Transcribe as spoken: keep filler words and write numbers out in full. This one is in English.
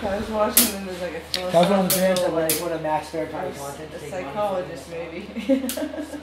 I was watching them as like a philosophical, like, like what a Max Fairchild wanted to take. A psychologist, maybe.